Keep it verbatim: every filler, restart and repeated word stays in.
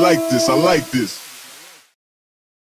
like this, I like this.